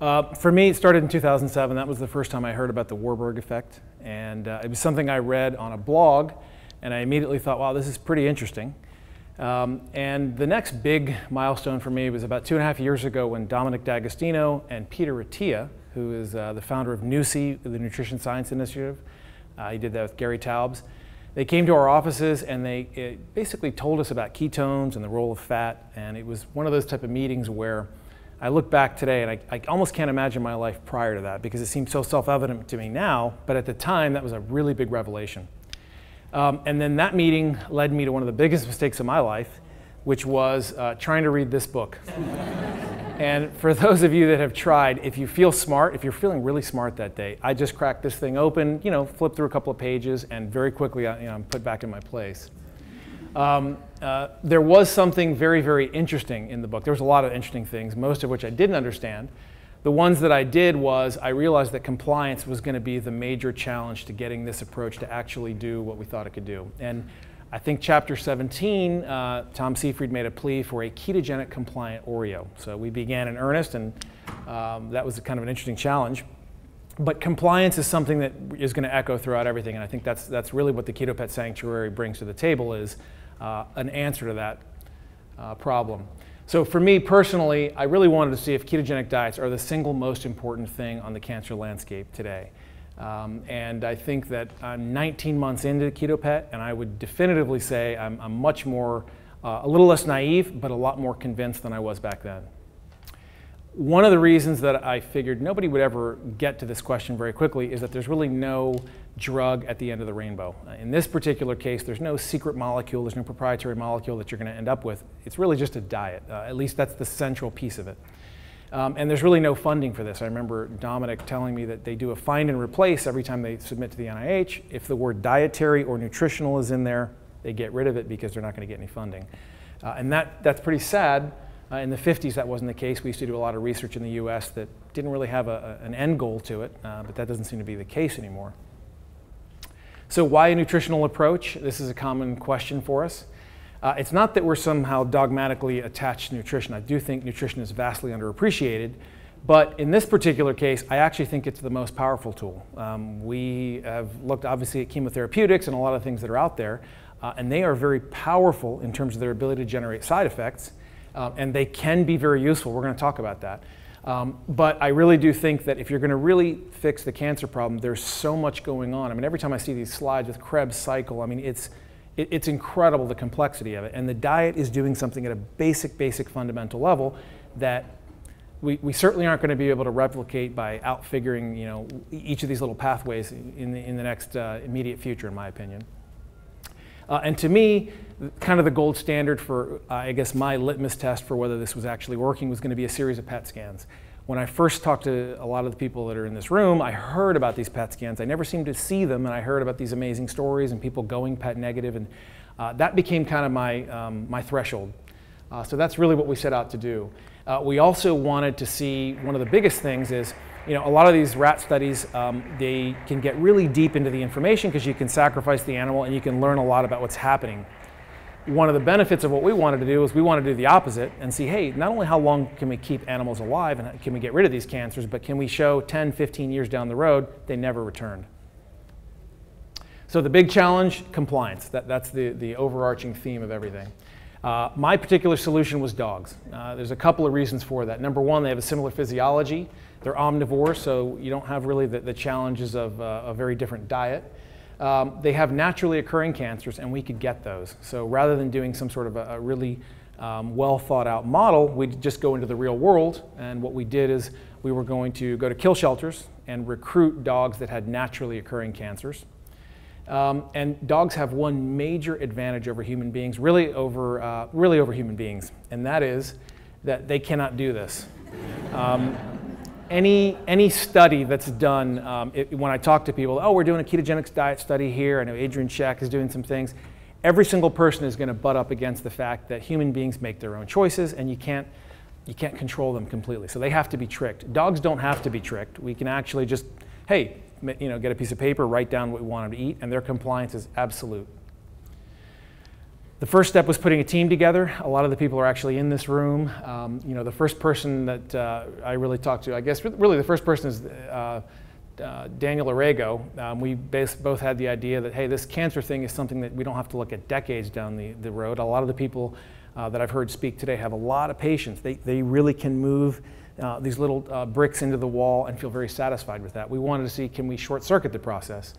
For me, it started in 2007. That was the first time I heard about the Warburg effect. And it was something I read on a blog, and I immediately thought, wow, this is pretty interesting. And the next big milestone for me was about 2.5 years ago when Dominic D'Agostino and Peter Attia, who is the founder of NUSI, the Nutrition Science Initiative, he did that with Gary Taubes. They came to our offices and they basically told us about ketones and the role of fat, and it was one of those type of meetings where I look back today and I almost can't imagine my life prior to that because it seems so self-evident to me now, but at the time that was a really big revelation. And then that meeting led me to one of the biggest mistakes of my life, which was trying to read this book. And for those of you that have tried, if you feel smart, if you're feeling really smart that day, I just cracked this thing open, you know, flipped through a couple of pages, and very quickly I'm put back in my place. There was something very, very interesting in the book. There was a lot of interesting things, most of which I didn't understand. The ones that I did was I realized that compliance was going to be the major challenge to getting this approach to actually do what we thought it could do. And I think chapter 17, Tom Seyfried made a plea for a ketogenic compliant Oreo. So we began in earnest, and that was kind of an interesting challenge. But compliance is something that is going to echo throughout everything, and I think that's really what the Keto Pet Sanctuary brings to the table is an answer to that problem. So for me personally, I really wanted to see if ketogenic diets are the single most important thing on the cancer landscape today. And I think that I'm 19 months into Keto Pet, and I would definitively say I'm much more, a little less naive, but a lot more convinced than I was back then. One of the reasons that I figured nobody would ever get to this question very quickly is that there's really no drug at the end of the rainbow. In this particular case, there's no secret molecule, there's no proprietary molecule that you're going to end up with. It's really just a diet. At least that's the central piece of it. And there's really no funding for this. I remember Dominic telling me that they do a find and replace every time they submit to the NIH. If the word dietary or nutritional is in there, they get rid of it because they're not going to get any funding. And that's pretty sad. In the 50s, that wasn't the case. We used to do a lot of research in the US that didn't really have an end goal to it, but that doesn't seem to be the case anymore. So why a nutritional approach? This is a common question for us. It's not that we're somehow dogmatically attached to nutrition. I do think nutrition is vastly underappreciated, but in this particular case, I actually think it's the most powerful tool. We have looked obviously at chemotherapeutics and a lot of things that are out there, and they are very powerful in terms of their ability to generate side effects. And they can be very useful. We're going to talk about that. But I really do think that if you're going to really fix the cancer problem, there's so much going on. I mean, every time I see these slides with Krebs cycle, I mean, it's incredible, the complexity of it. And the diet is doing something at a basic fundamental level that we certainly aren't going to be able to replicate by outfiguring, you know, each of these little pathways in the next immediate future, in my opinion. And to me, kind of the gold standard for, I guess, my litmus test for whether this was actually working was going to be a series of PET scans. When I first talked to a lot of the people that are in this room, I heard about these PET scans. I never seemed to see them, and I heard about these amazing stories and people going PET negative, and that became kind of my threshold. So that's really what we set out to do. We also wanted to see, one of the biggest things is, you know, a lot of these rat studies, they can get really deep into the information because you can sacrifice the animal and you can learn a lot about what's happening. One of the benefits of what we wanted to do is we wanted to do the opposite and see, hey, not only how long can we keep animals alive and can we get rid of these cancers, but can we show 10, 15 years down the road they never returned? So the big challenge, compliance. That's the overarching theme of everything. My particular solution was dogs. There's a couple of reasons for that. Number one, they have a similar physiology. They're omnivores, so you don't have really the challenges of a very different diet. They have naturally occurring cancers, and we could get those. So rather than doing some sort of a really well thought out model, we'd just go into the real world, and what we did is we were going to go to kill shelters and recruit dogs that had naturally occurring cancers. And dogs have one major advantage over human beings, really over human beings, and that is that they cannot do this. Any study that's done, when I talk to people, oh, we're doing a ketogenic diet study here, I know Adrian Shack is doing some things, every single person is going to butt up against the fact that human beings make their own choices and you can't control them completely. So they have to be tricked. Dogs don't have to be tricked. We can actually just, hey, you know, get a piece of paper, write down what we want them to eat, and their compliance is absolute. The first step was putting a team together. A lot of the people are actually in this room. The first person that I really talked to, I guess really the first person is Daniel Arego. We both had the idea that, hey, this cancer thing is something that we don't have to look at decades down the road. A lot of the people that I've heard speak today have a lot of patience. They really can move these little bricks into the wall and feel very satisfied with that. We wanted to see, can we short circuit the process?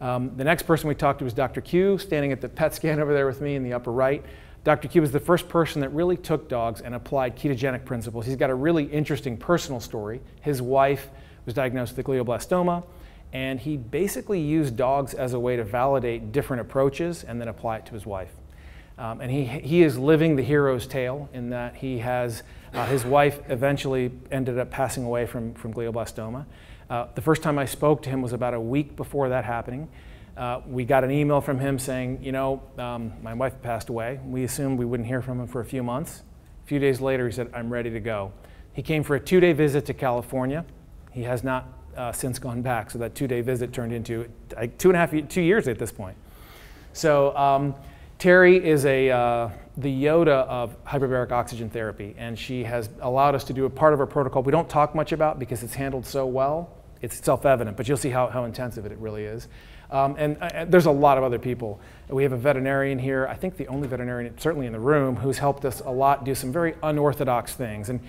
The next person we talked to was Dr. Q, standing at the PET scan over there with me in the upper right. Dr. Q was the first person that really took dogs and applied ketogenic principles. He's got a really interesting personal story. His wife was diagnosed with glioblastoma, and he basically used dogs as a way to validate different approaches and then apply it to his wife. And he is living the hero's tale in that he has, his wife eventually ended up passing away from glioblastoma. The first time I spoke to him was about a week before that happening. We got an email from him saying, you know, my wife passed away. We assumed we wouldn't hear from him for a few months. A few days later, he said, I'm ready to go. He came for a two-day visit to California. He has not since gone back, so that two-day visit turned into 2 years at this point. So Terry is the Yoda of hyperbaric oxygen therapy, and she has allowed us to do a part of our protocol we don't talk much about because it's handled so well. It's self-evident, but you'll see how intensive it really is. And there's a lot of other people. We have a veterinarian here, I think the only veterinarian certainly in the room, who's helped us a lot do some very unorthodox things. And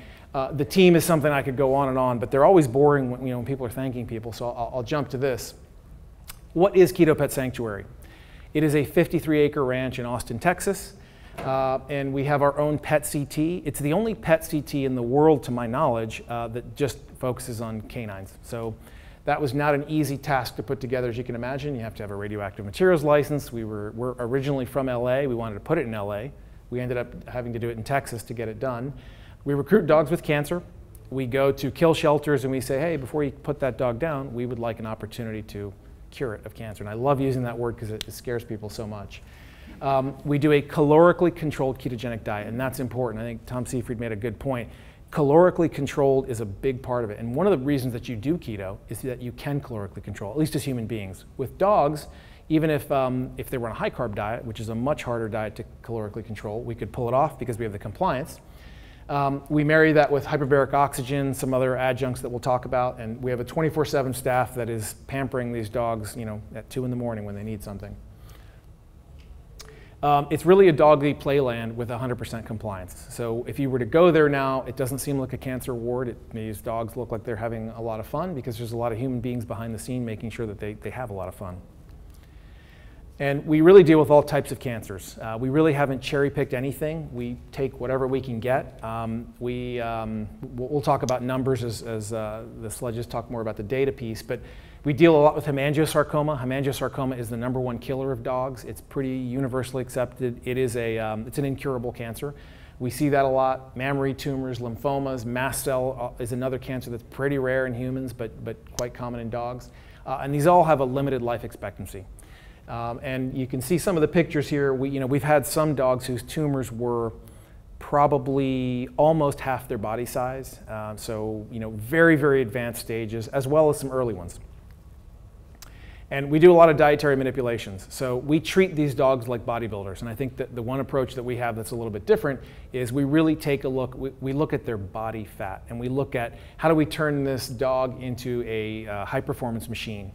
the team is something I could go on and on, but they're always boring when, when people are thanking people, so I'll jump to this. What is Keto Pet Sanctuary? It is a 53-acre ranch in Austin, Texas. And we have our own PET CT. It's the only PET CT in the world, to my knowledge, that just focuses on canines. So that was not an easy task to put together, as you can imagine. You have to have a radioactive materials license. We're originally from LA. We wanted to put it in LA. We ended up having to do it in Texas to get it done. We recruit dogs with cancer. We go to kill shelters and we say, hey, before you put that dog down, we would like an opportunity to cure it of cancer. And I love using that word because it scares people so much. We do a calorically controlled ketogenic diet, and that's important. I think Tom Seyfried made a good point. Calorically controlled is a big part of it, and one of the reasons that you do keto is that you can calorically control, at least as human beings. With dogs, even if they were on a high-carb diet, which is a much harder diet to calorically control, we could pull it off because we have the compliance. We marry that with hyperbaric oxygen, some other adjuncts that we'll talk about, and we have a 24/7 staff that is pampering these dogs, at 2 in the morning when they need something. It's really a doggy playland with 100% compliance. So if you were to go there now, it doesn't seem like a cancer ward. These dogs look like they're having a lot of fun because there's a lot of human beings behind the scene making sure that they have a lot of fun. And we really deal with all types of cancers. We really haven't cherry-picked anything. We take whatever we can get. We'll talk about numbers as the Sledges talk more about the data piece, but we deal a lot with hemangiosarcoma. Hemangiosarcoma is the #1 killer of dogs. It's pretty universally accepted. It is it's an incurable cancer. We see that a lot. Mammary tumors, lymphomas, mast cell is another cancer that's pretty rare in humans, but quite common in dogs. And these all have a limited life expectancy. And you can see some of the pictures here. We've had some dogs whose tumors were probably almost half their body size. Very, very advanced stages, as well as some early ones. And we do a lot of dietary manipulations. So we treat these dogs like bodybuilders. And I think that the one approach that we have that's a little bit different is we really take a look, we look at their body fat, and we look at how do we turn this dog into a high-performance machine.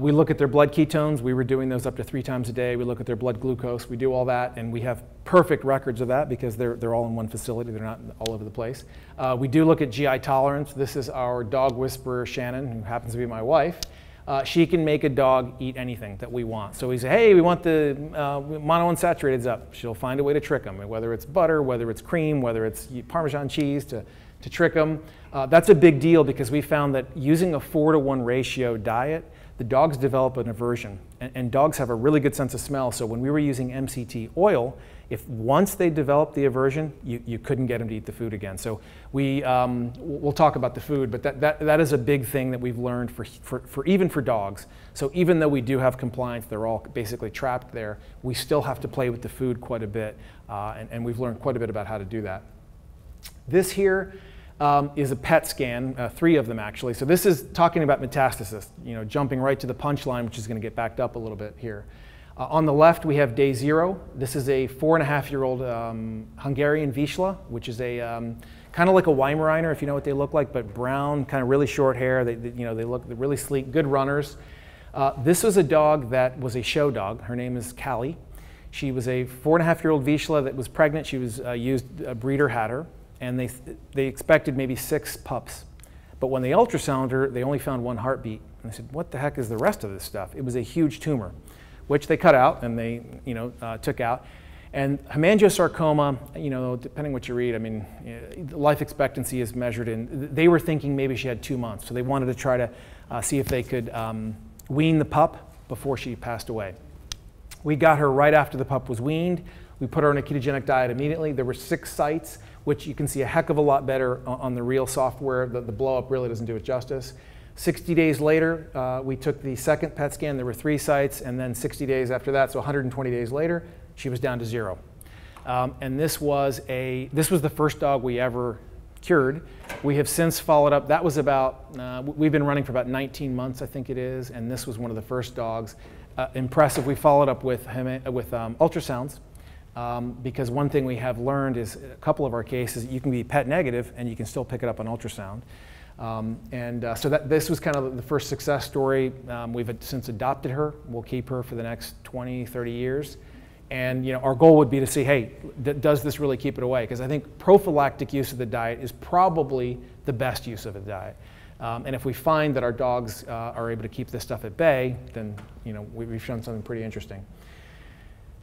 We look at their blood ketones. We were doing those up to 3 times a day. We look at their blood glucose. We do all that, and we have perfect records of that because they're all in one facility. They're not all over the place. We do look at GI tolerance. This is our dog whisperer, Shannon, who happens to be my wife. She can make a dog eat anything that we want. So we say, hey, we want the monounsaturateds up. She'll find a way to trick them, whether it's butter, whether it's cream, whether it's Parmesan cheese to trick them. That's a big deal because we found that using a 4-to-1 ratio diet, the dogs develop an aversion. And dogs have a really good sense of smell. So when we were using MCT oil, if once they developed the aversion, you couldn't get them to eat the food again. So we'll talk about the food, but that is a big thing that we've learned for even for dogs. So even though we do have compliance, they're all basically trapped there, we still have to play with the food quite a bit, and we've learned quite a bit about how to do that. This here is a PET scan, 3 of them actually. So this is talking about metastasis, jumping right to the punchline, which is gonna get backed up a little bit here. On the left, we have day 0. This is a 4.5-year-old Hungarian Vizsla, which is a kind of like a Weimaraner, if you know what they look like, but brown, kind of really short hair. They look really sleek, good runners. This was a dog that was a show dog. Her name is Callie. She was a 4.5-year-old Vizsla that was pregnant. She was a breeder had her, and they expected maybe 6 pups. But when they ultrasounded her, they only found 1 heartbeat. And they said, what the heck is the rest of this stuff? It was a huge tumor, which they cut out and they took out. And hemangiosarcoma, depending what you read, I mean, life expectancy is measured in, they were thinking maybe she had 2 months. So they wanted to try to see if they could wean the pup before she passed away. We got her right after the pup was weaned. We put her on a ketogenic diet immediately. There were 6 sites, which you can see a heck of a lot better on the real software. The blow up really doesn't do it justice. 60 days later, we took the second PET scan. There were 3 sites, and then 60 days after that, so 120 days later, she was down to 0. And this was the first dog we ever cured. We have since followed up. That was about, we've been running for about 19 months, I think it is, and this was one of the first dogs. Impressive. We followed up with ultrasounds because one thing we have learned is a couple of our cases, you can be PET negative and you can still pick it up on ultrasound. So this was kind of the first success story. We've since adopted her. We'll keep her for the next 20, 30 years. And our goal would be to see, hey, does this really keep it away? Because I think prophylactic use of the diet is probably the best use of the diet. And if we find that our dogs are able to keep this stuff at bay, then we've shown something pretty interesting.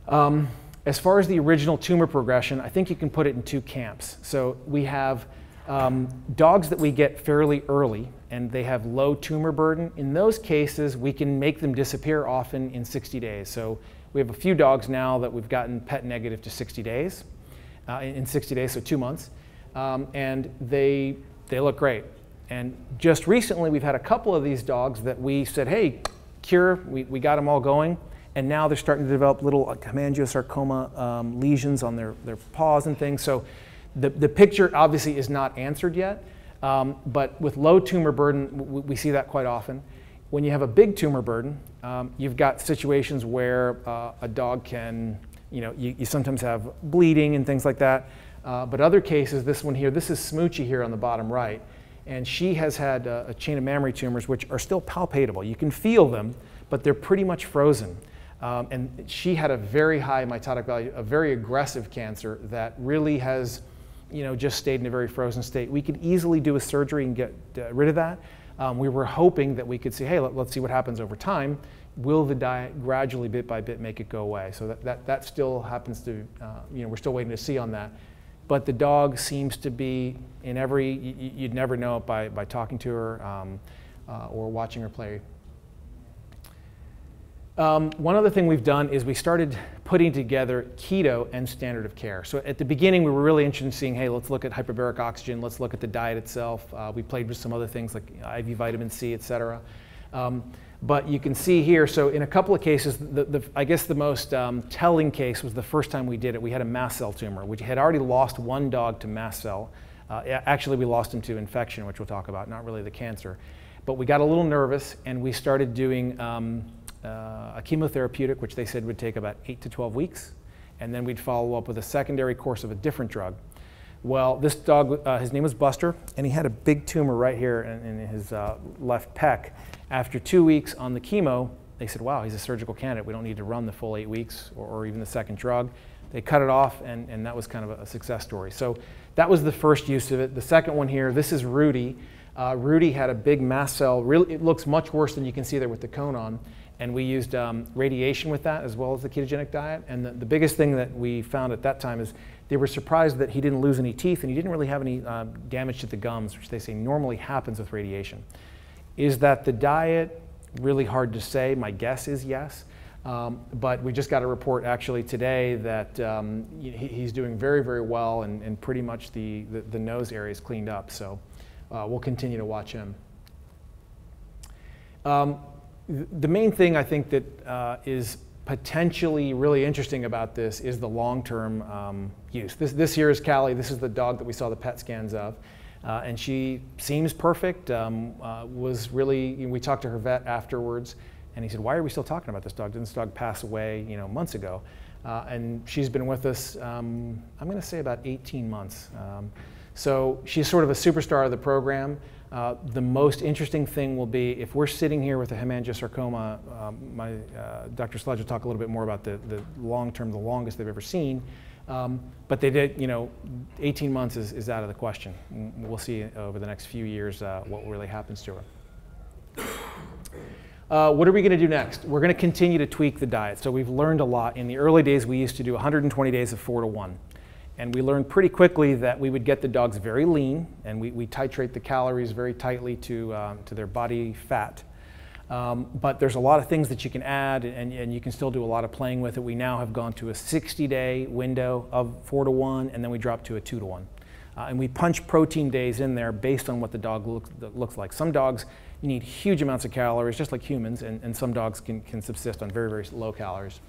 As far as the original tumor progression, I think you can put it in 2 camps. So we have dogs that we get fairly early and they have low tumor burden. In those cases, we can make them disappear often in 60 days. So we have a few dogs now that we've gotten PET negative to 60 days, in 60 days, so 2 months. And they look great. And just recently, we've had a couple of these dogs that we said, hey, cure, we got them all going. And now they're starting to develop little hemangiosarcoma lesions on their paws and things. So the picture obviously is not answered yet. But with low tumor burden, we see that quite often. When you have a big tumor burden, you've got situations where a dog can, you sometimes have bleeding and things like that. But other cases, this one here, this is Smoochie here on the bottom right. And she has had a chain of mammary tumors, which are still palpatable. You can feel them, but they're pretty much frozen. And she had a very high mitotic value, a very aggressive cancer that really has just stayed in a very frozen state. We could easily do a surgery and get rid of that. We were hoping that we could see, hey, let's see what happens over time. Will the diet gradually, bit by bit, make it go away? So that still happens to, we're still waiting to see on that. But the dog seems to be in every, you'd never know it by talking to her or watching her play. One other thing we've done is we started putting together keto and standard of care. So at the beginning, we were really interested in seeing, hey, let's look at hyperbaric oxygen, let's look at the diet itself. We played with some other things like IV vitamin C, et cetera. But you can see here, so in a couple of cases, I guess the most telling case was the first time we did it. We had a mast cell tumor, which had already lost 1 dog to mast cell. Actually, we lost him to infection, which we'll talk about, not really the cancer. But we got a little nervous, and we started doing a chemotherapeutic, which they said would take about 8 to 12 weeks. And then we'd follow up with a secondary course of a different drug. Well, this dog, his name was Buster, and he had a big tumor right here in his left pec. After 2 weeks on the chemo, they said, wow, he's a surgical candidate. We don't need to run the full 8 weeks or even the second drug. They cut it off, and that was kind of a success story. So that was the first use of it. The second one here, this is Rudy. Rudy had a big mast cell. Really, it looks much worse than you can see there with the cone on. And we used radiation with that as well as the ketogenic diet. And the biggest thing that we found at that time is they were surprised that he didn't lose any teeth and he didn't really have any damage to the gums, which they say normally happens with radiation. Is that the diet? Really hard to say. My guess is yes. But we just got a report actually today that he's doing very, very well and pretty much the nose area is cleaned up. So we'll continue to watch him. The main thing I think that is potentially really interesting about this is the long-term use. This here is Callie. This is the dog that we saw the PET scans of. And she seems perfect, we talked to her vet afterwards, And he said, why are we still talking about this dog? Didn't this dog pass away, you know, months ago? And she's been with us, I'm going to say about 18 months. So she's sort of a superstar of the program. The most interesting thing will be if we're sitting here with a hemangiosarcoma, Dr. Sledge will talk a little bit more about the long term, the longest they've ever seen. But they did, you know, 18 months is out of the question. We'll see over the next few years what really happens to her. What are we going to do next? We're going to continue to tweak the diet. So we've learned a lot. In the early days, we used to do 120 days of 4-to-1. And we learned pretty quickly that we would get the dogs very lean, and we titrate the calories very tightly to their body fat. But there's a lot of things that you can add, and you can still do a lot of playing with it. We now have gone to a 60-day window of 4-to-1, and then we drop to a 2-to-1. And we punch protein days in there based on what the dog looks like. Some dogs need huge amounts of calories, just like humans, and some dogs can subsist on very, very low calories.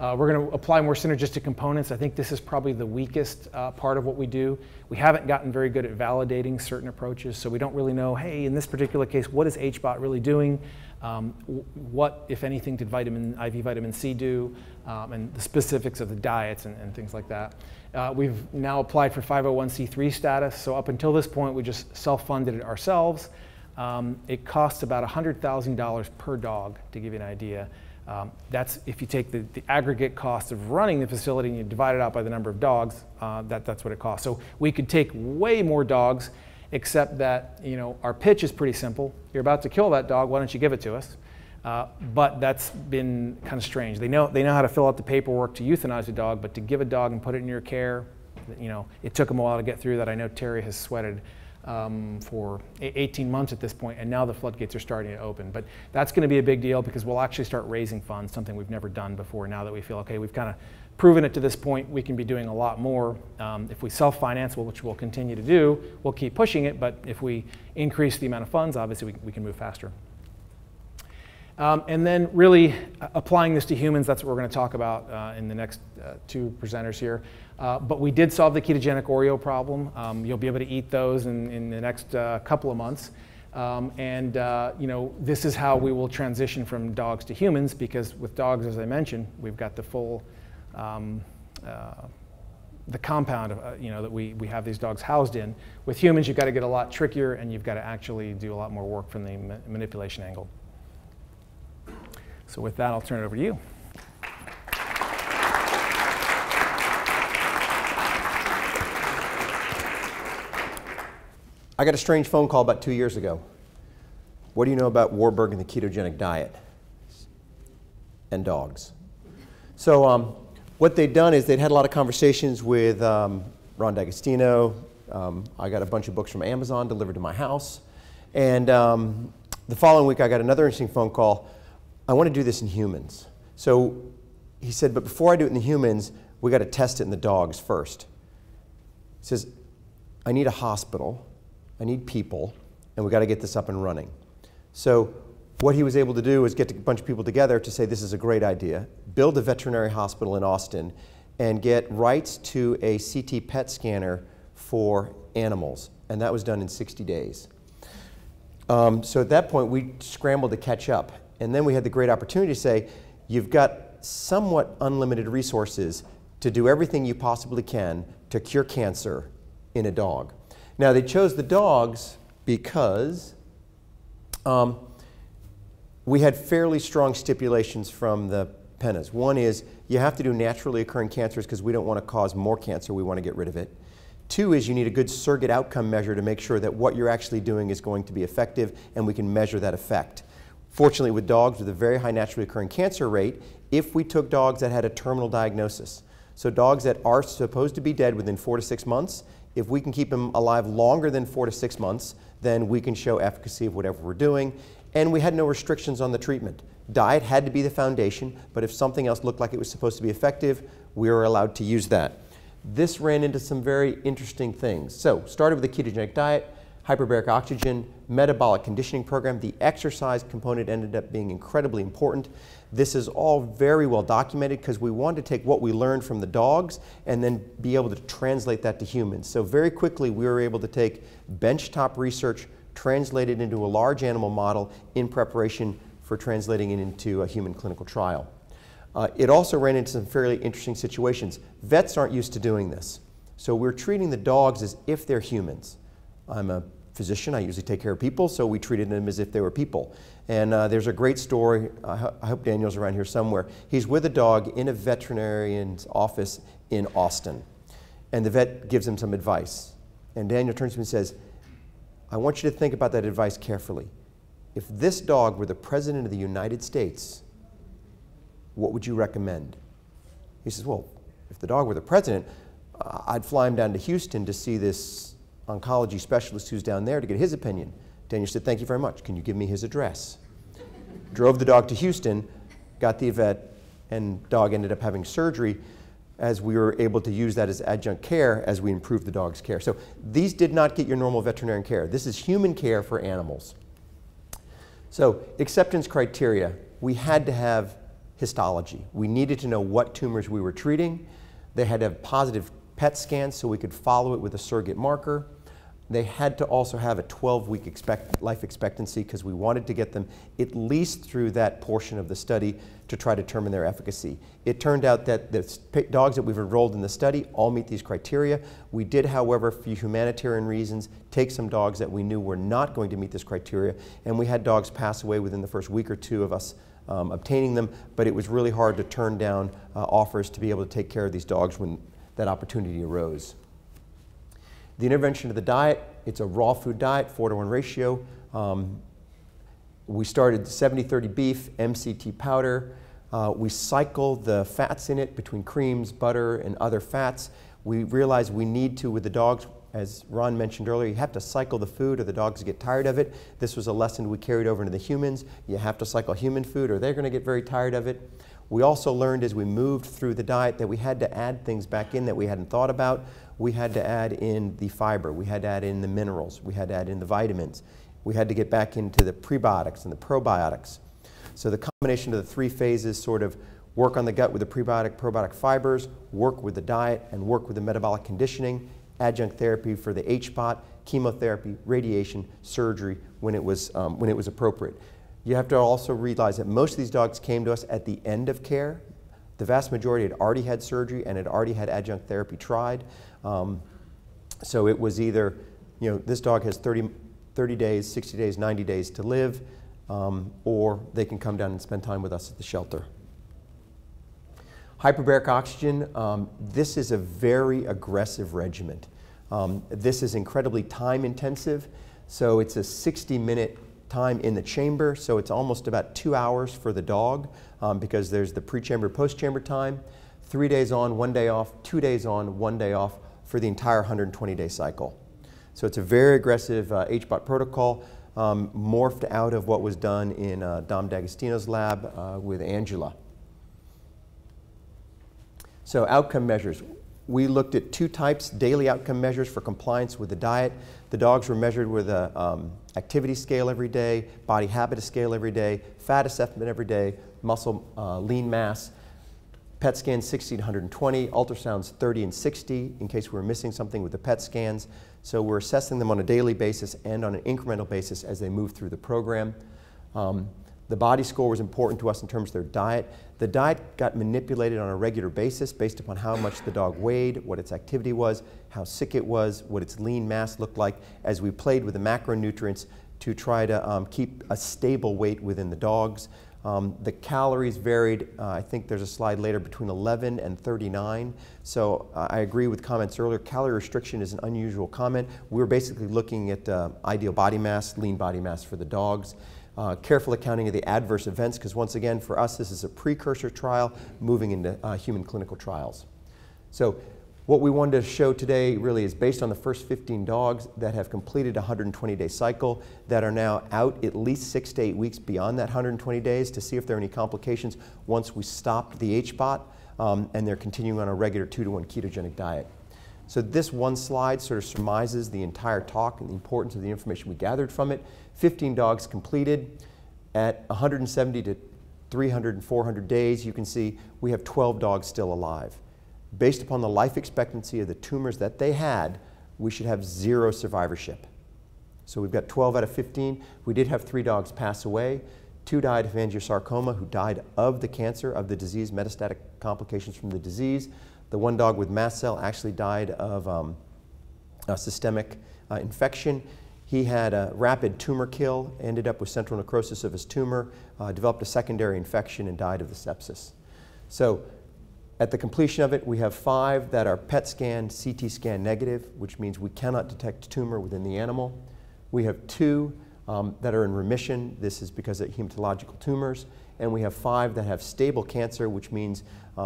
We're going to apply more synergistic components. I think this is probably the weakest part of what we do. We haven't gotten very good at validating certain approaches, so we don't really know, hey, in this particular case, what is HBOT really doing? What, if anything, did IV vitamin C do? And the specifics of the diets and things like that. We've now applied for 501c3 status, so up until this point, we just self-funded it ourselves. It costs about $100,000 per dog, to give you an idea. That's if you take the aggregate cost of running the facility and you divide it out by the number of dogs, that's what it costs. So we could take way more dogs, except that, you know, our pitch is pretty simple. You're about to kill that dog, why don't you give it to us? But that's been kind of strange. They know how to fill out the paperwork to euthanize a dog, but to give a dog and put it in your care, you know, it took them a while to get through that. I know Terry has sweated for 18 months at this point, and now the floodgates are starting to open. But that's going to be a big deal because we'll actually start raising funds, something we've never done before. Now that we feel, okay, we've kind of proven it to this point, we can be doing a lot more. If we self-finance, which we'll continue to do, we'll keep pushing it, but if we increase the amount of funds, obviously we can move faster. And then really applying this to humans, that's what we're going to talk about in the next two presenters here. But we did solve the ketogenic Oreo problem. You'll be able to eat those in the next couple of months. You know, this is how we will transition from dogs to humans, because with dogs, as I mentioned, we've got the full, the compound of, you know, that we have these dogs housed in. With humans, you've got to get a lot trickier, and you've got to actually do a lot more work from the manipulation angle. So with that, I'll turn it over to you. I got a strange phone call about 2 years ago. What do you know about Warburg and the ketogenic diet? And dogs. So what they'd done is they'd had a lot of conversations with Ron D'Agostino. I got a bunch of books from Amazon delivered to my house. And the following week, I got another interesting phone call. I want to do this in humans. So he said, but before I do it in the humans, we got to test it in the dogs first. He says, I need a hospital, I need people, and we got to get this up and running. So what he was able to do was get a bunch of people together to say, this is a great idea, build a veterinary hospital in Austin, and get rights to a CT PET scanner for animals. And that was done in 60 days. So at that point, we scrambled to catch up. And then we had the great opportunity to say, you've got somewhat unlimited resources to do everything you possibly can to cure cancer in a dog. Now, they chose the dogs because we had fairly strong stipulations from the PENAs. One is, you have to do naturally occurring cancers because we don't want to cause more cancer, we want to get rid of it. Two is, you need a good surrogate outcome measure to make sure that what you're actually doing is going to be effective and we can measure that effect. Fortunately, with dogs with a very high naturally occurring cancer rate, if we took dogs that had a terminal diagnosis, so dogs that are supposed to be dead within 4 to 6 months, if we can keep them alive longer than 4 to 6 months, then we can show efficacy of whatever we're doing. And we had no restrictions on the treatment. Diet had to be the foundation, but if something else looked like it was supposed to be effective, we were allowed to use that. This ran into some very interesting things. So, started with a ketogenic diet, hyperbaric oxygen, metabolic conditioning program. The exercise component ended up being incredibly important. This is all very well documented because we wanted to take what we learned from the dogs and then be able to translate that to humans. So very quickly we were able to take benchtop research, translate it into a large animal model in preparation for translating it into a human clinical trial. It also ran into some fairly interesting situations. Vets aren't used to doing this. So we're treating the dogs as if they're humans. I'm a physician, I usually take care of people, so we treated them as if they were people. And there's a great story, I hope Daniel's around here somewhere. He's with a dog in a veterinarian's office in Austin. And the vet gives him some advice. And Daniel turns to him and says, I want you to think about that advice carefully. If this dog were the president of the United States, what would you recommend? He says, well, if the dog were the president, I'd fly him down to Houston to see this oncology specialist who's down there to get his opinion. Daniel said, thank you very much. Can you give me his address? Drove the dog to Houston, got the vet, and dog ended up having surgery as we were able to use that as adjunct care as we improved the dog's care. So these did not get your normal veterinarian care. This is human care for animals. So acceptance criteria, we had to have histology. We needed to know what tumors we were treating. They had to have positive PET scans so we could follow it with a surrogate marker. They had to also have a 12-week life expectancy because we wanted to get them at least through that portion of the study to try to determine their efficacy. It turned out that the dogs that we've enrolled in the study all meet these criteria. We did, however, for humanitarian reasons, take some dogs that we knew were not going to meet this criteria, and we had dogs pass away within the first week or two of us obtaining them, but it was really hard to turn down offers to be able to take care of these dogs when that opportunity arose. The intervention of the diet, it's a raw food diet, 4-to-1 ratio. We started 70-30 beef, MCT powder. We cycle the fats in it between creams, butter, and other fats. We realized we need to, with the dogs, as Ron mentioned earlier, you have to cycle the food or the dogs get tired of it. This was a lesson we carried over into the humans. You have to cycle human food or they're going to get very tired of it. We also learned as we moved through the diet that we had to add things back in that we hadn't thought about. We had to add in the fiber, we had to add in the minerals, we had to add in the vitamins. We had to get back into the prebiotics and the probiotics. So the combination of the three phases sort of work on the gut with the prebiotic, probiotic fibers, work with the diet, and work with the metabolic conditioning, adjunct therapy for the HPOT, chemotherapy, radiation, surgery when it was appropriate. You have to also realize that most of these dogs came to us at the end of care. The vast majority had already had surgery and had already had adjunct therapy tried. So it was either, you know, this dog has 30 days, 60 days, 90 days to live, or they can come down and spend time with us at the shelter. Hyperbaric oxygen, this is a very aggressive regimen. This is incredibly time intensive, so it's a 60-minute time in the chamber, so it's almost about 2 hours for the dog because there's the pre-chamber, post-chamber time, 3 days on, 1 day off, 2 days on, 1 day off for the entire 120-day cycle. So it's a very aggressive HBOT protocol, morphed out of what was done in Dom D'Agostino's lab with Angela. So outcome measures. We looked at two types, daily outcome measures for compliance with the diet. The dogs were measured with an activity scale every day, body habitus scale every day, fat assessment every day, muscle lean mass, PET scans 60 to 120, ultrasounds 30 and 60 in case we were missing something with the PET scans. So we're assessing them on a daily basis and on an incremental basis as they move through the program. The body score was important to us in terms of their diet. The diet got manipulated on a regular basis based upon how much the dog weighed, what its activity was, how sick it was, what its lean mass looked like, as we played with the macronutrients to try to keep a stable weight within the dogs. The calories varied, I think there's a slide later, between 11 and 39. So I agree with comments earlier, calorie restriction is an unusual comment. We were basically looking at ideal body mass, lean body mass for the dogs. Careful accounting of the adverse events, because once again, for us, this is a precursor trial moving into human clinical trials. So what we wanted to show today really is based on the first 15 dogs that have completed a 120-day cycle that are now out at least 6 to 8 weeks beyond that 120 days to see if there are any complications once we stopped the HBOT and they're continuing on a regular 2-to-1 ketogenic diet. So this one slide sort of surmises the entire talk and the importance of the information we gathered from it. 15 dogs completed at 170 to 300 and 400 days. You can see we have 12 dogs still alive. Based upon the life expectancy of the tumors that they had, we should have zero survivorship. So we've got 12 out of 15. We did have 3 dogs pass away. Two died of hemangiosarcoma, who died of the cancer, of the disease, metastatic complications from the disease. The one dog with mast cell actually died of a systemic infection. He had a rapid tumor kill, ended up with central necrosis of his tumor, developed a secondary infection, and died of the sepsis. So at the completion of it, we have 5 that are PET scan, CT scan negative, which means we cannot detect tumor within the animal. We have 2 that are in remission. This is because of hematological tumors. And we have 5 that have stable cancer, which means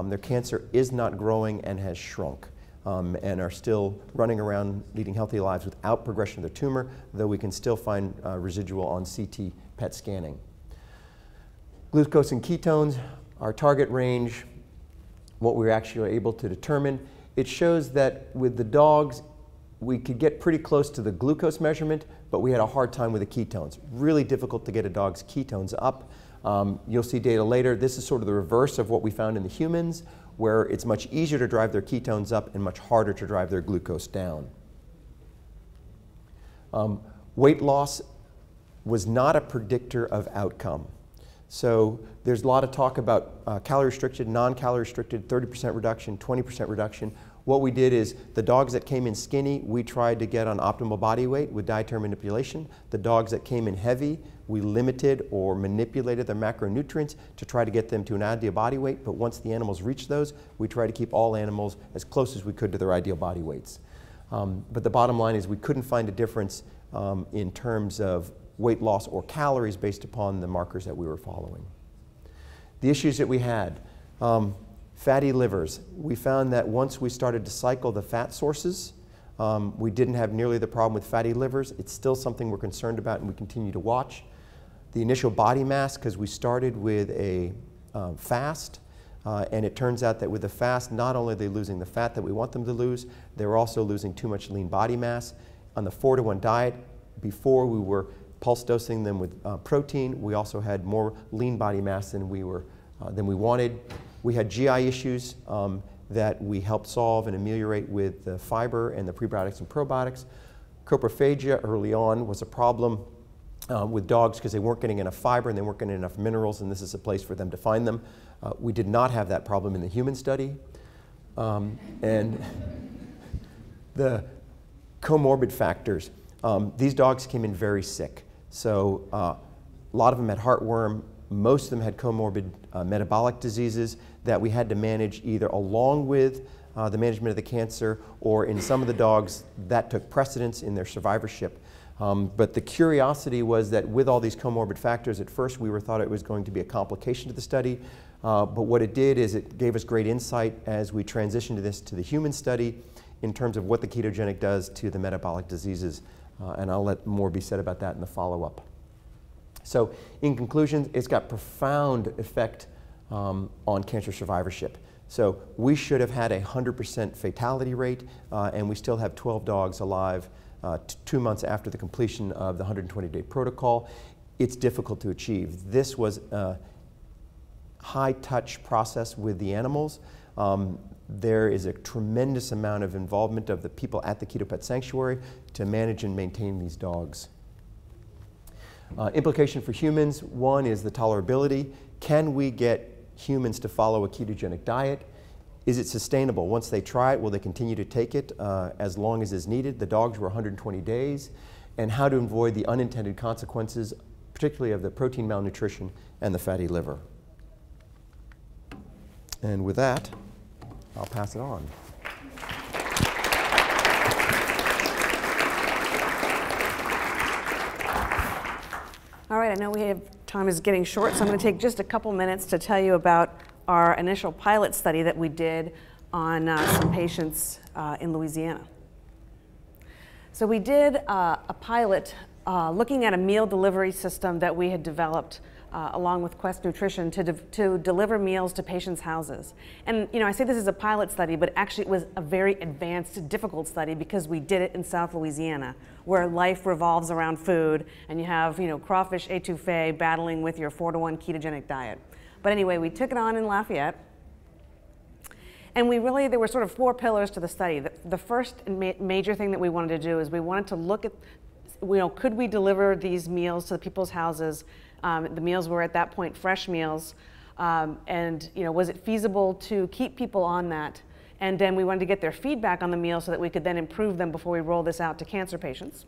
their cancer is not growing and has shrunk, and are still running around leading healthy lives without progression of their tumor, though we can still find residual on CT PET scanning. Glucose and ketones, our target range, what we were actually able to determine. It shows that with the dogs, we could get pretty close to the glucose measurement, but we had a hard time with the ketones. Really difficult to get a dog's ketones up. You'll see data later. This is sort of the reverse of what we found in the humans, where it's much easier to drive their ketones up and much harder to drive their glucose down. Weight loss was not a predictor of outcome. So there's a lot of talk about calorie restricted, non-calorie restricted, 30% reduction, 20% reduction. What we did is the dogs that came in skinny, we tried to get on optimal body weight with dietary manipulation. The dogs that came in heavy, we limited or manipulated their macronutrients to try to get them to an ideal body weight. But once the animals reached those, we tried to keep all animals as close as we could to their ideal body weights. But the bottom line is we couldn't find a difference in terms of weight loss or calories based upon the markers that we were following. The issues that we had, fatty livers. We found that once we started to cycle the fat sources, we didn't have nearly the problem with fatty livers. It's still something we're concerned about and we continue to watch. The initial body mass, because we started with a fast, and it turns out that with the fast, not only are they losing the fat that we want them to lose, they're also losing too much lean body mass. On the 4-to-1 diet, before we were pulse dosing them with protein, we also had more lean body mass than we wanted. We had GI issues that we helped solve and ameliorate with the fiber and the prebiotics and probiotics. Coprophagia early on was a problem with dogs because they weren't getting enough fiber and they weren't getting enough minerals, and this is a place for them to find them. We did not have that problem in the human study. And the comorbid factors. These dogs came in very sick. So a lot of them had heartworm. Most of them had comorbid metabolic diseases that we had to manage either along with the management of the cancer, or in some of the dogs that took precedence in their survivorship. But the curiosity was that with all these comorbid factors, at first we thought it was going to be a complication to the study. But what it did is it gave us great insight as we transitioned this to the human study in terms of what the ketogenic does to the metabolic diseases. And I'll let more be said about that in the follow-up. So in conclusion, it's got profound effect on cancer survivorship. So we should have had a 100% fatality rate, and we still have 12 dogs alive 2 months after the completion of the 120-day protocol. It's difficult to achieve. This was a high-touch process with the animals. There is a tremendous amount of involvement of the people at the Keto Pet Sanctuary to manage and maintain these dogs. Implication for humans, one is the tolerability. Can we get humans to follow a ketogenic diet? Is it sustainable? Once they try it, will they continue to take it as long as is needed? The dogs were 120 days. And how to avoid the unintended consequences, particularly of the protein malnutrition and the fatty liver. And with that, I'll pass it on. All right, I know we have, time is getting short, so I'm going to take just a couple minutes to tell you about our initial pilot study that we did on some patients in Louisiana. So we did a pilot looking at a meal delivery system that we had developed along with Quest Nutrition to deliver meals to patients' houses. And you know, I say this is a pilot study, but actually it was a very advanced, difficult study because we did it in South Louisiana, where life revolves around food, and you have, you know, crawfish étouffée battling with your 4-to-1 ketogenic diet. But anyway, we took it on in Lafayette, and we really, there were sort of 4 pillars to the study. The first major thing that we wanted to do is we wanted to look at, you know, could we deliver these meals to the people's houses The meals were at that point fresh meals, and was it feasible to keep people on that? And then we wanted to get their feedback on the meal so that we could then improve them before we roll this out to cancer patients.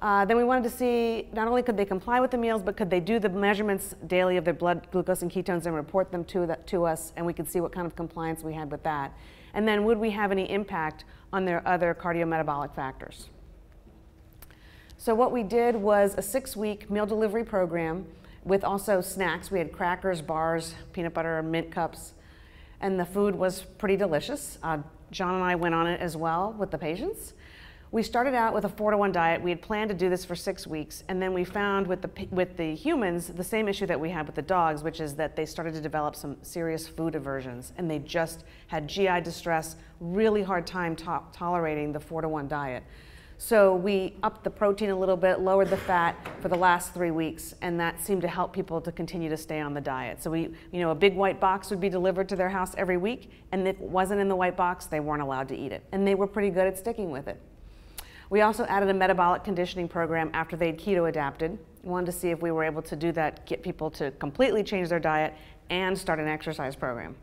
Then we wanted to see not only could they comply with the meals, but could they do the measurements daily of their blood glucose and ketones and report them to us, and we could see what kind of compliance we had with that. And then would we have any impact on their other cardiometabolic factors? So what we did was a 6-week meal delivery program with also snacks. We had crackers, bars, peanut butter, mint cups, and the food was pretty delicious. John and I went on it as well with the patients. We started out with a 4-to-1 diet. We had planned to do this for 6 weeks, and then we found with the humans the same issue that we had with the dogs, which is that they started to develop some serious food aversions, and they just had GI distress, really hard time tolerating the 4-to-1 diet. So we upped the protein a little bit, lowered the fat for the last 3 weeks, and that seemed to help people to continue to stay on the diet. So we, a big white box would be delivered to their house every week, and if it wasn't in the white box, they weren't allowed to eat it, and they were pretty good at sticking with it. We also added a metabolic conditioning program after they'd keto adapted. We wanted to see if we were able to do that, get people to completely change their diet and start an exercise program.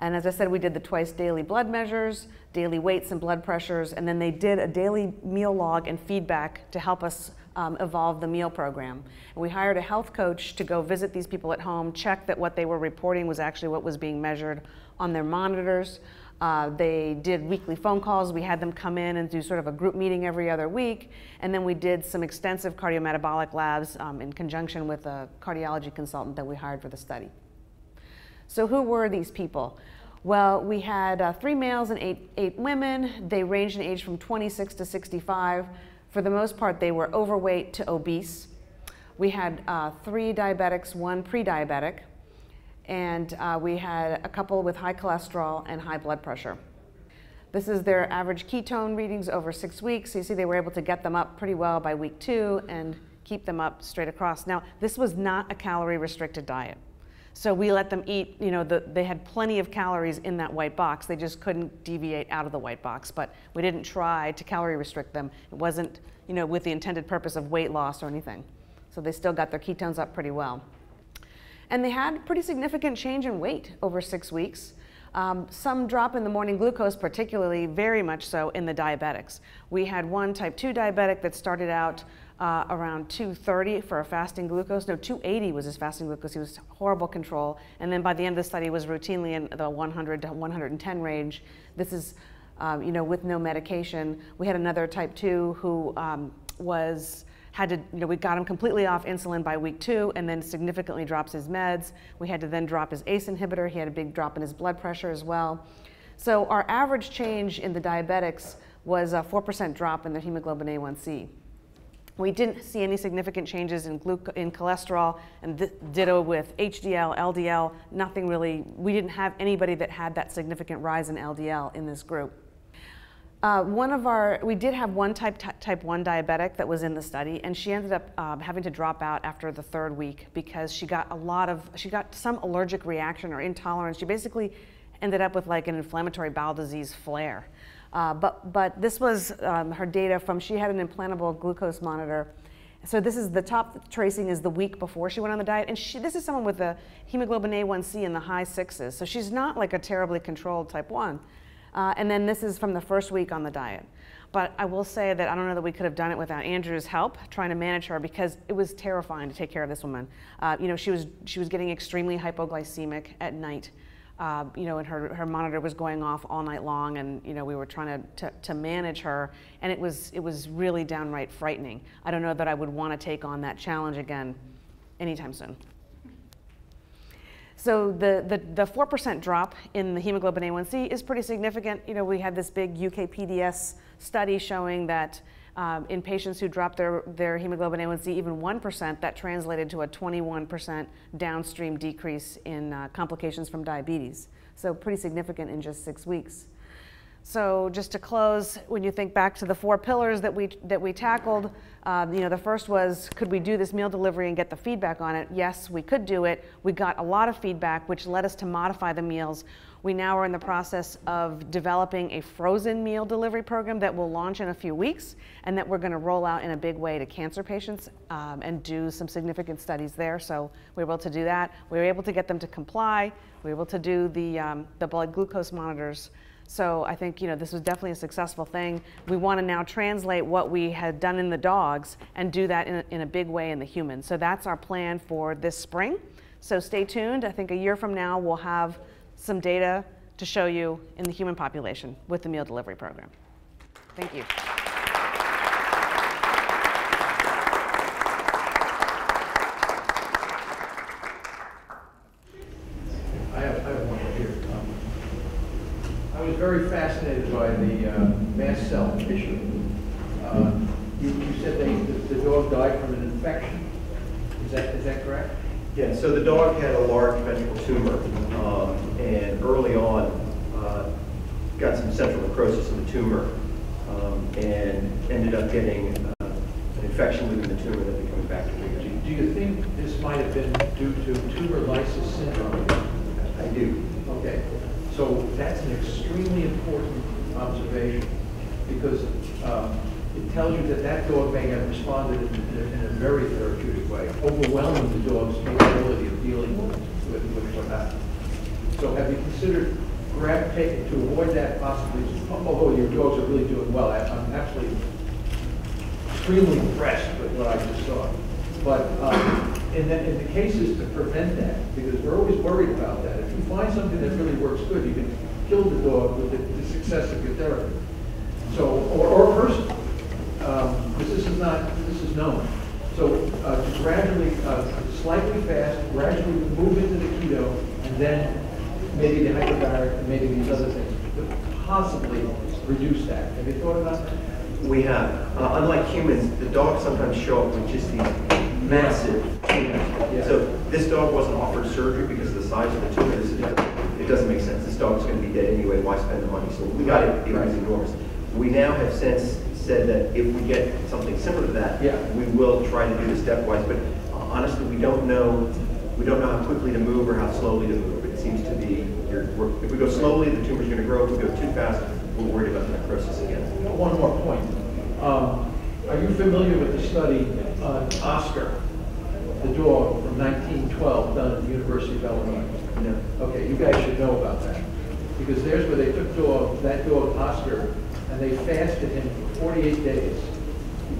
And as I said, we did the twice daily blood measures, daily weights and blood pressures, and then they did a daily meal log and feedback to help us evolve the meal program. And we hired a health coach to go visit these people at home, check that what they were reporting was actually what was being measured on their monitors. They did weekly phone calls. We had them come in and do sort of a group meeting every other week. And then we did some extensive cardiometabolic labs in conjunction with a cardiology consultant that we hired for the study. So who were these people? Well, we had 3 males and eight women. They ranged in age from 26 to 65. For the most part, they were overweight to obese. We had 3 diabetics, 1 pre-diabetic. And we had a couple with high cholesterol and high blood pressure. This is their average ketone readings over 6 weeks. So you see they were able to get them up pretty well by week 2 and keep them up straight across. Now, this was not a calorie-restricted diet. So we let them eat, they had plenty of calories in that white box. They just couldn't deviate out of the white box, but we didn't try to calorie restrict them. It wasn't, with the intended purpose of weight loss or anything. So they still got their ketones up pretty well. And they had pretty significant change in weight over 6 weeks. Some drop in the morning glucose, particularly very much so in the diabetics. We had 1 type 2 diabetic that started out around 230 for a fasting glucose. No, 280 was his fasting glucose. He was horrible control. And then by the end of the study, he was routinely in the 100 to 110 range. This is, with no medication. We had another type 2 who we got him completely off insulin by week 2 and then significantly drops his meds. We had to then drop his ACE inhibitor. He had a big drop in his blood pressure as well. So our average change in the diabetics was a 4% drop in their hemoglobin A1C. We didn't see any significant changes in cholesterol, and ditto with HDL, LDL, nothing really. We didn't have anybody that had that significant rise in LDL in this group. We did have 1 type 1 diabetic that was in the study, and she ended up having to drop out after the 3rd week because she got some allergic reaction or intolerance. She basically ended up with like an inflammatory bowel disease flare. But this was her data from, she had an implantable glucose monitor. So this is the top tracing is the week before she went on the diet. And this is someone with a hemoglobin A1C in the high 6s. So she's not like a terribly controlled type 1. And then this is from the 1st week on the diet. But I will say that I don't know that we could have done it without Andrew's help trying to manage her, because it was terrifying to take care of this woman. She was getting extremely hypoglycemic at night. And her monitor was going off all night long, and we were trying to manage her, and it was really downright frightening. I don't know that I would want to take on that challenge again anytime soon. So the 4% drop in the hemoglobin A1C is pretty significant. We had this big UKPDS study showing that in patients who dropped their hemoglobin A1C even 1%, that translated to a 21% downstream decrease in complications from diabetes. So pretty significant in just 6 weeks. So just to close, when you think back to the four pillars that we tackled, the first was, could we do this meal delivery and get the feedback on it? Yes, we could do it. We got a lot of feedback, which led us to modify the meals. We now are in the process of developing a frozen meal delivery program that will launch in a few weeks, and that we're going to roll out in a big way to cancer patients and do some significant studies there. So we were able to do that. We were able to get them to comply. We were able to do the blood glucose monitors. So I think this was definitely a successful thing. We want to now translate what we had done in the dogs and do that in a big way in the humans. So that's our plan for this spring. So stay tuned. I think a year from now we'll have some data to show you in the human population with the meal delivery program. Thank you. Very fascinated by the mast cell issue. You said the dog died from an infection. Is that correct? Yeah. So the dog had a large ventral tumor, and early on got some central necrosis of the tumor, and ended up getting an infection within the tumor that became bacterial. Do you think this might have been due to tumor lysis syndrome? I do. Okay. So that's an extremely important observation, because it tells you that dog may have responded in a very therapeutic way, overwhelming the dog's capability of dealing with what happened. So have you considered to avoid that possibly, although your dogs are really doing well, I'm actually extremely impressed with what I just saw. But in the cases to prevent that, because we're always worried about that. If you find something that really works good, you can kill the dog with the success of your therapy. So, or a person, because this is known. So to gradually, slightly fast, gradually move into the keto, and then maybe the hyperbaric, maybe these other things, but possibly reduce that. Have you thought about that? We have. Unlike humans, the dogs sometimes show up with just these massive tumors. Yeah. So this dog wasn't offered surgery because of the size of the tumor. It doesn't make sense. This dog's going to be dead anyway. Why spend the money? So we got it. It was enormous. We now have since said that if we get something similar to that, we will try to do this stepwise. But honestly, we don't know how quickly to move or how slowly to move. It seems to be if we go slowly, the tumor's going to grow. If we go too fast, we're worried about the necrosis again. One more point. Are you familiar with the study on Oscar, the dog from 1912, done at the University of Illinois? No. Okay, you guys should know about that. Because there's where they took that dog, Oscar, and they fasted him for 48 days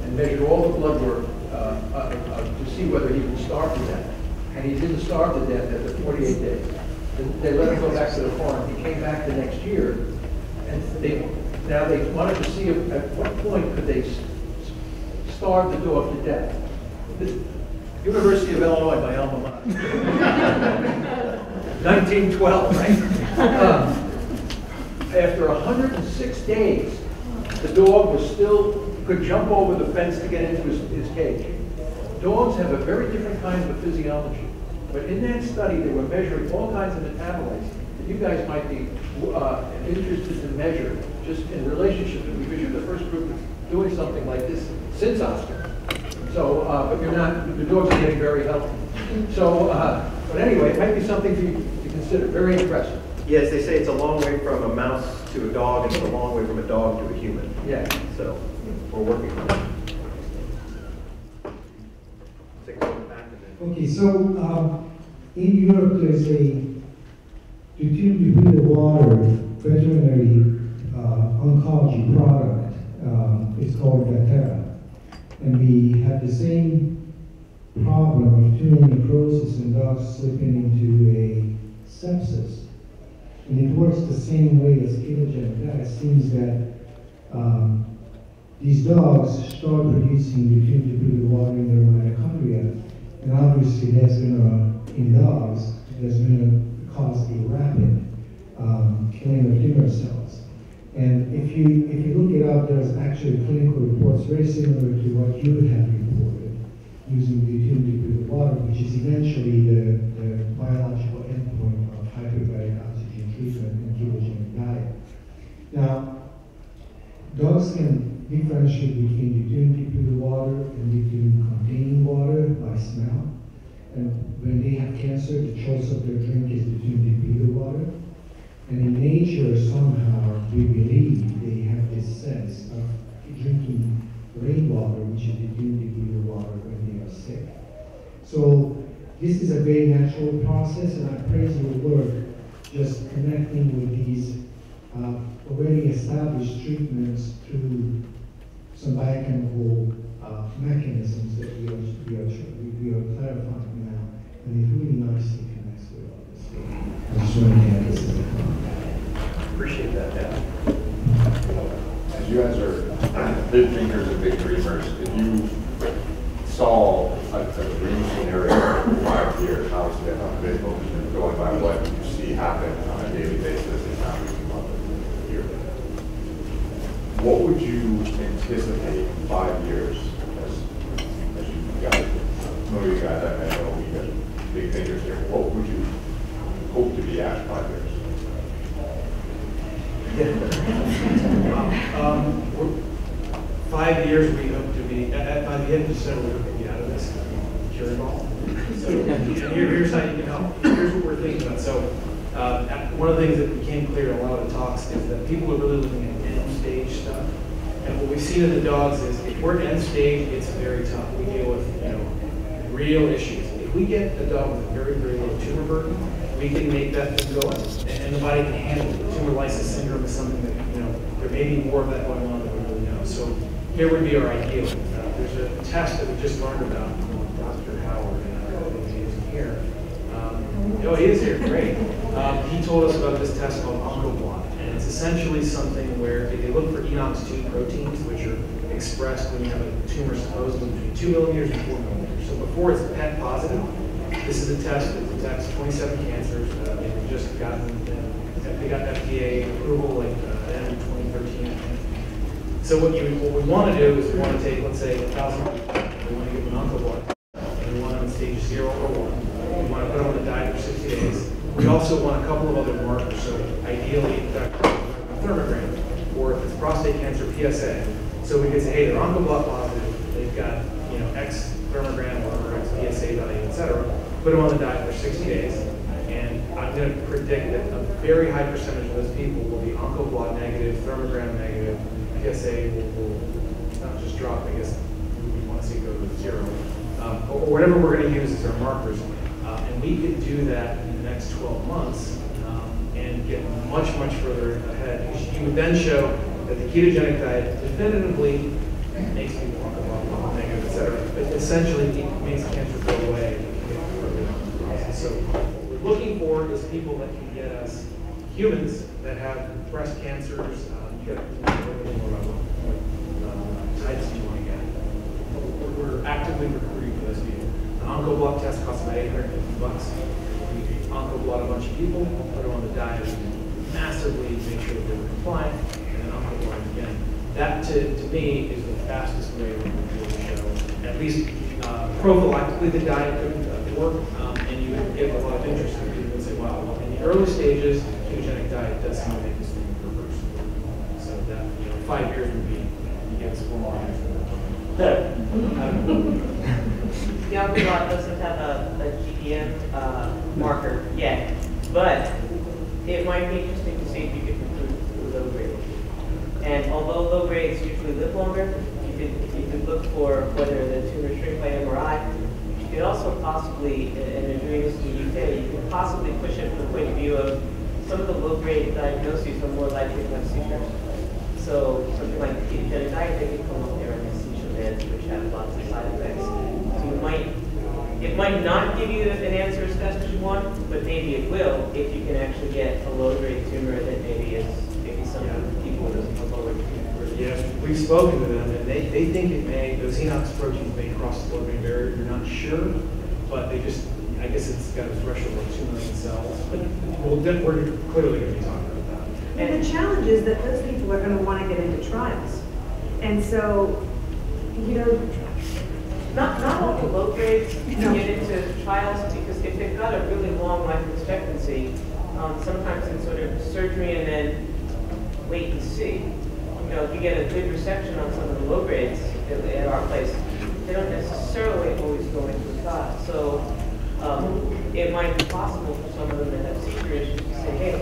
and measured all the blood work to see whether he would starve to death. And he didn't starve to death after 48 days. They let him go back to the farm. He came back the next year, and they wanted to see at what point could they starve the dog to death. The University of Illinois, my alma mater. 1912, right? After 106 days, the dog was could jump over the fence to get into his cage. Dogs have a very different kind of physiology. But in that study, they were measuring all kinds of metabolites that you guys might be interested to measure, just in relationship to, because you're the first group doing something like this since Oscar. So, but you're not, the dogs are getting very healthy. So, but anyway, it might be something to consider. Very impressive. Yes, they say it's a long way from a mouse to a dog, and it's a long way from a dog to a human. Yeah. So, we're working on it. Okay, so in Europe there's a between the water veterinary oncology product. It's called Vatera. And we had the same problem of tumor necrosis and dogs slipping into a sepsis. And it works the same way as ketogenic. It seems that these dogs start producing between the water in their mitochondria. And obviously that's going to, in dogs, that's going to cause a rapid killing of tumor cells. And if you look it up, there's actually clinical reports very similar to what you have reported using the water, which is eventually the biological endpoint of hyperbaric oxygen treatment and ketogenic diet. Now, the choice of their drink is between the beer water. And in nature, somehow, we believe they have this sense of drinking rainwater, which is between the beer water when they are sick. So this is a very natural process, and I praise your work just connecting with these already established treatments through some biochemical mechanisms that we are clarifying now, and it really nicely connects with all this stuff. I just want to add this as a comment. Appreciate that, Dan. As you guys are big thinkers and big dreamers, if you saw a dream scenario in 5 years, obviously that's not visible, and going by what you see happen on a daily basis and how we come up with here. What would you anticipate in 5 years? You guys, I know we got big thinkers here. What would you hope to be at 5 years? Yeah. 5 years we hope to be, by the end of the summer, we're going to be out of this cure it all. So here's how you can help. Here's what we're thinking about. So one of the things that became clear in a lot of the talks is that people are really looking at end stage stuff. And what we've seen in the dogs is if we're end stage, it's very tough. We deal with, you know, real issues. If we get a dog with a very, very low tumor burden, we can make that thing go up, and the body can handle it. Tumor lysis syndrome is something that, you know, there may be more of that going on than we really know. So here would be our ideal. There's a test that we just learned about from Dr. Howard, and I don't know if he isn't here. Oh, he is here, great. He told us about this test called Oncoblot, and it's essentially something where they look for enox2 proteins, which are expressed when you have a tumor supposedly between 2 millimeters and 4 millimeters. So before it's PET positive, this is a test that detects 27 cancers. They've just gotten, they got FDA approval like in 2013. So what we want to do is we want to take, let's say, 1,000. We want to give them an Oncoblot, and we want them in stage 0 or 1. We want to put them on a diet for 60 days. We also want a couple of other markers. So ideally, in fact, a thermogram, or if it's prostate cancer, PSA. So we could say, hey, they're Oncoblot positive, they've got, you know, X thermogram or X PSA value, et cetera, put them on the diet for 60 days, and I'm going to predict that a very high percentage of those people will be Oncoblot negative, thermogram negative, PSA will not just drop, I guess we want to see it go to 0, or whatever we're going to use as our markers. And we could do that in the next 12 months and get much, much further ahead. You would then show that the ketogenic diet definitively makes people Oncoblot negative, et cetera, but essentially it makes cancer go away. So what we're looking for is people that can get us, humans that have breast cancers, you got a little more about what types you want to get. We're actively recruiting for those people. The Oncoblot test costs about $850. We Oncoblot a bunch of people, put them on the diet, massively make sure that they're compliant. Again, that to me is the fastest way we can do the show. At least prophylactically, the diet couldn't work, and you would get a lot of interest in people and say, wow, well, in the early stages, the ketogenic diet does seem to make this thing reversible. So that, you know, 5 years would be, you get us 4 years. The Oncoblot doesn't have a GDM marker yet, but it might be interesting to see if you could improve the low grade. And although low grades usually live longer, you could look for whether the tumor shrink by MRI. You could also possibly, and they're doing this in the UK, you could possibly push it from the point of view of some of the low grade diagnoses are more likely to have seizures. So something like ketogenic diet, they can come up there and have seizure meds, which have lots of side effects. So you might, it might not give you an answer as fast as you want, but maybe it will if you can actually get a low grade tumor that maybe is maybe some. Yeah. Yes, we've spoken to them, and they think it may, those enox proteins may cross the blood-brain barrier. You're not sure, but they just, I guess it's got a threshold of 2 million cells. But we're clearly going to be talking about that. And the challenge is that those people are going to want to get into trials. And so, you know, not all the low grades can get into trials, because if they've got a really long life expectancy, sometimes it's sort of surgery and then wait and see. You know, if you get a good resection on some of the low grades at our place, they don't necessarily always go into a trial. So it might be possible. possible for some of them that have seizures to say, hey,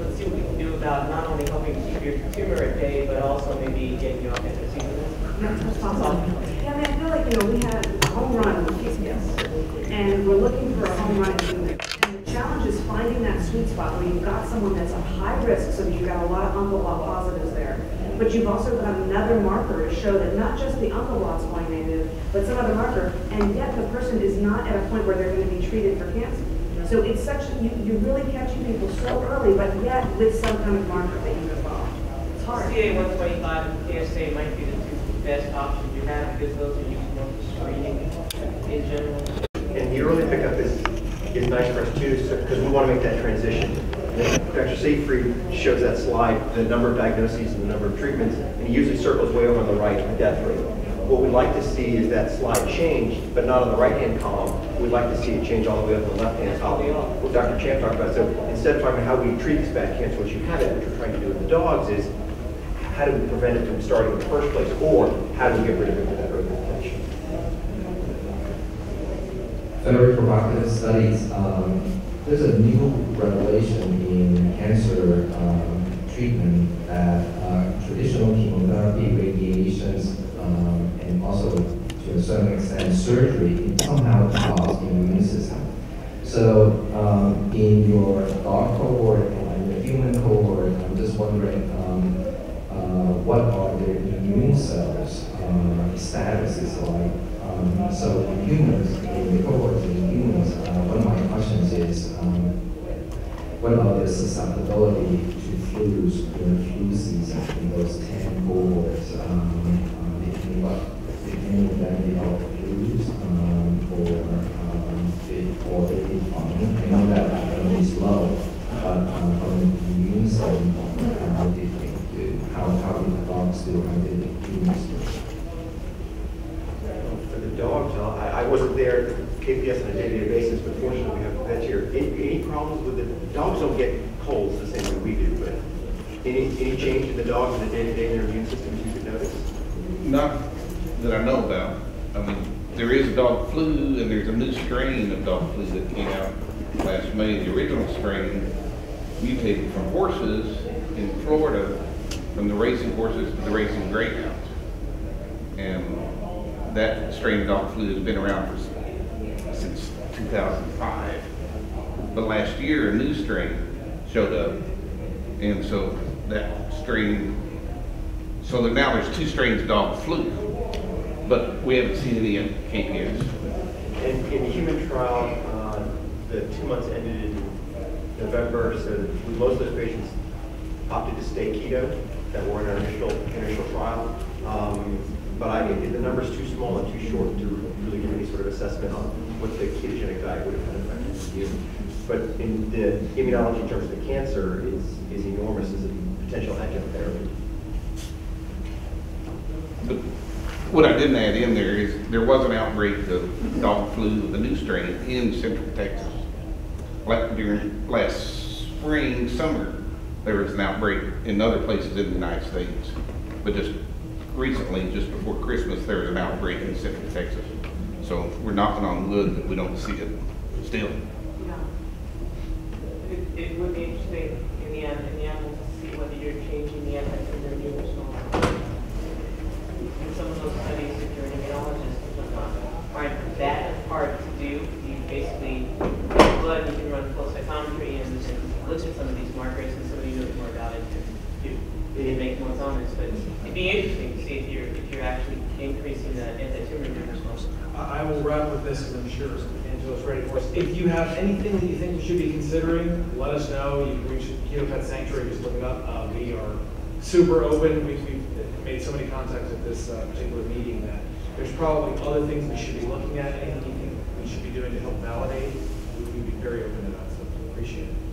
let's see what we can do about not only helping keep your tumor at bay, but also maybe getting you off anti-seizures? Awesome. Yeah, I mean, I feel like, you know, we had a home run with PCS, and we're looking for a home run in there. And the challenge is finding that sweet spot where you've got someone that's a high risk, so that you've got a lot of Oncoblot positives there. But you've also got another marker to show that not just the Oncoblot's going negative, but some other marker, and yet the person is not at a point where they're going to be treated for cancer. So it's such, you're really catching people so early, but yet with some kind of marker that you can follow. It's hard. CA125 and PSA might be the two best options you have because those are used more for screening in general. And the early pickup is nice for us too, because we want to make that transition. Dr. Seyfried shows that slide, the number of diagnoses and the number of treatments, and he usually circles way over on the right with death rate. What we'd like to see is that slide change, but not on the right-hand column. We'd like to see it change all the way up to the left-hand column. What Dr. Champ talked about, so instead of talking about how we treat this bad cancer, once you have it, what you're trying to do with the dogs is, how do we prevent it from starting in the first place, or how do we get rid of it with that early detection? Very provocative studies. There's a new revelation in cancer treatment that traditional chemotherapy, radiations, and also to a certain extent surgery can somehow cause the immune system. So in your dog cohort and in the human cohort, I'm just wondering what are their immune cells statuses like? So in humans, in the cohorts in humans, one of my questions is, what about the susceptibility to flus during flu season in those 10 cohorts? Did any of them develop flus or they did fine? I know that is low, but from an immune cell standpoint, how did they do? How did the dogs do? How did the humans do? Dogs. I wasn't there at KPS on a day-to-day basis, but fortunately we have pets here. Any problems with the dogs don't get colds the same way we do, but any change in the dogs in the day-to-day in their immune systems you could notice? Not that I know about. I mean, there is dog flu, and there's a new strain of dog flu that came out last May. The original strain mutated from horses in Florida, from the racing horses to the racing greyhounds, and that strain of dog flu has been around for, since 2005. But last year, a new strain showed up. And so that strain, so that now there's two strains of dog flu, but we haven't seen any in KPS. And in the human trial, the 2 months ended in November, so most of those patients opted to stay keto that were in our initial trial. But I mean, the number's too small and too short to really give any sort of assessment on what the ketogenic diet would have had effect on the human. But in the immunology in terms of the cancer is enormous as a potential adjunct therapy. But what I didn't add in there is there was an outbreak of dog flu, the new strain, in Central Texas. During last spring, summer, there was an outbreak in other places in the United States, but just recently, just before Christmas, there was an outbreak in Central Texas. So we're knocking on wood that we don't see it still. Yeah. It would be interesting in the animals to see whether you're changing the effects of their immune response. In some of those studies, if you're an immunologist, it's not quite that hard to do. You basically run blood, you can run flow cytometry and look at some of these markers, and somebody knows more about it than you do. It makes more comments, but it'd be interesting. If you're actually increasing the anti-tumor immune response. I will wrap with this because I'm sure Angela's ready for us. If you have anything that you think we should be considering, let us know. You can reach Keto Pet Sanctuary, just look it up. We are super open. We've made so many contacts at this particular meeting that there's probably other things we should be looking at, anything you think we should be doing to help validate. We'd be very open to that, so appreciate it.